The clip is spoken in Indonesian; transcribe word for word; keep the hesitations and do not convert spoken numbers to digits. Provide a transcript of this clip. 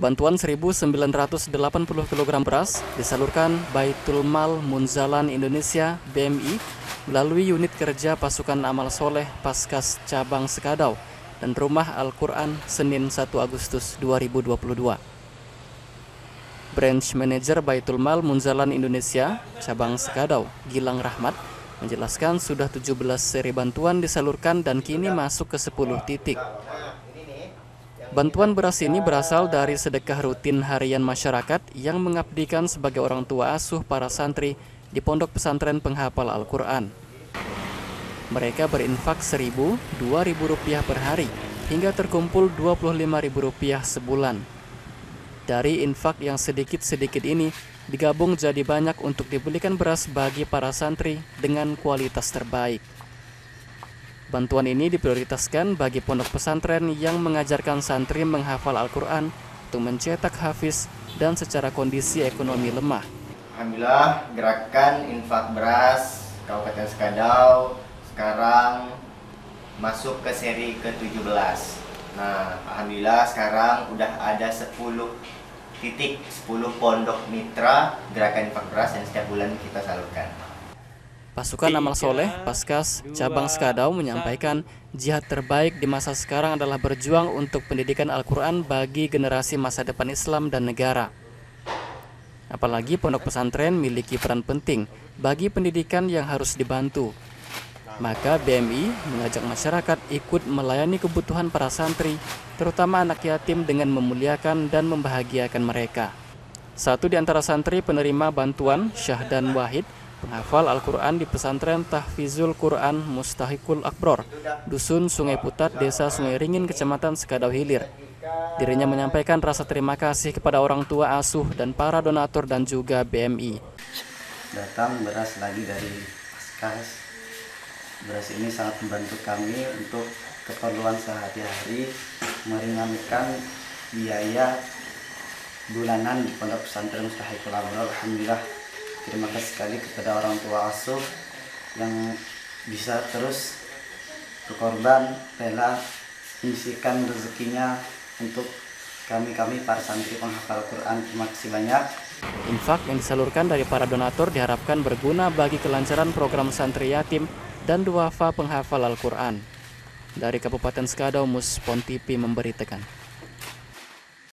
Bantuan seribu sembilan ratus delapan puluh kilogram beras disalurkan Baitulmal Munzalan Indonesia B M I melalui unit kerja Pasukan Amal Soleh Paskas Cabang Sekadau dan Rumah Al-Quran Senin satu Agustus dua ribu dua puluh dua. Branch Manager Baitulmal Munzalan Indonesia Cabang Sekadau, Gilang Rahmat, menjelaskan sudah tujuh belas seri bantuan disalurkan dan kini masuk ke sepuluh titik. Bantuan beras ini berasal dari sedekah rutin harian masyarakat yang mengabdikan sebagai orang tua asuh para santri di pondok pesantren penghafal Al-Quran. Mereka berinfak seribu, dua ribu rupiah per hari hingga terkumpul dua puluh lima ribu rupiah sebulan. Dari infak yang sedikit-sedikit ini digabung jadi banyak untuk dibelikan beras bagi para santri dengan kualitas terbaik. Bantuan ini diprioritaskan bagi pondok pesantren yang mengajarkan santri menghafal Al-Quran untuk mencetak hafiz dan secara kondisi ekonomi lemah. Alhamdulillah, gerakan infak beras Kabupaten Sekadau sekarang masuk ke seri ke tujuh belas. Nah, alhamdulillah sekarang udah ada sepuluh titik, sepuluh pondok mitra gerakan infak beras yang setiap bulan kita salurkan. Pasukan Amal Soleh Paskas Cabang Sekadau menyampaikan jihad terbaik di masa sekarang adalah berjuang untuk pendidikan Al-Quran bagi generasi masa depan Islam dan negara. Apalagi pondok pesantren memiliki peran penting bagi pendidikan yang harus dibantu. Maka B M I mengajak masyarakat ikut melayani kebutuhan para santri, terutama anak yatim, dengan memuliakan dan membahagiakan mereka. Satu di antara santri penerima bantuan, Syahdan Wahid, penghafal Al-Quran di pesantren Tahfizul Quran Mustahikul Akbar, Dusun Sungai Putat, Desa Sungai Ringin, Kecamatan Sekadau Hilir. Dirinya menyampaikan rasa terima kasih kepada orang tua asuh dan para donatur dan juga B M I. Datang beras lagi dari Paskas. Beras ini sangat membantu kami untuk keperluan sehari-hari, meringankan biaya bulanan di pondok pesantren Mustahikul Akbar. Alhamdulillah. Terima kasih sekali kepada orang tua asuh yang bisa terus berkorban, rela mengisikan rezekinya untuk kami-kami para santri penghafal Quran. Terima kasih banyak. Infak yang disalurkan dari para donatur diharapkan berguna bagi kelancaran program santri yatim dan duafa penghafal Al-Quran. Dari Kabupaten Sekadau, Mus PonTV memberitakan.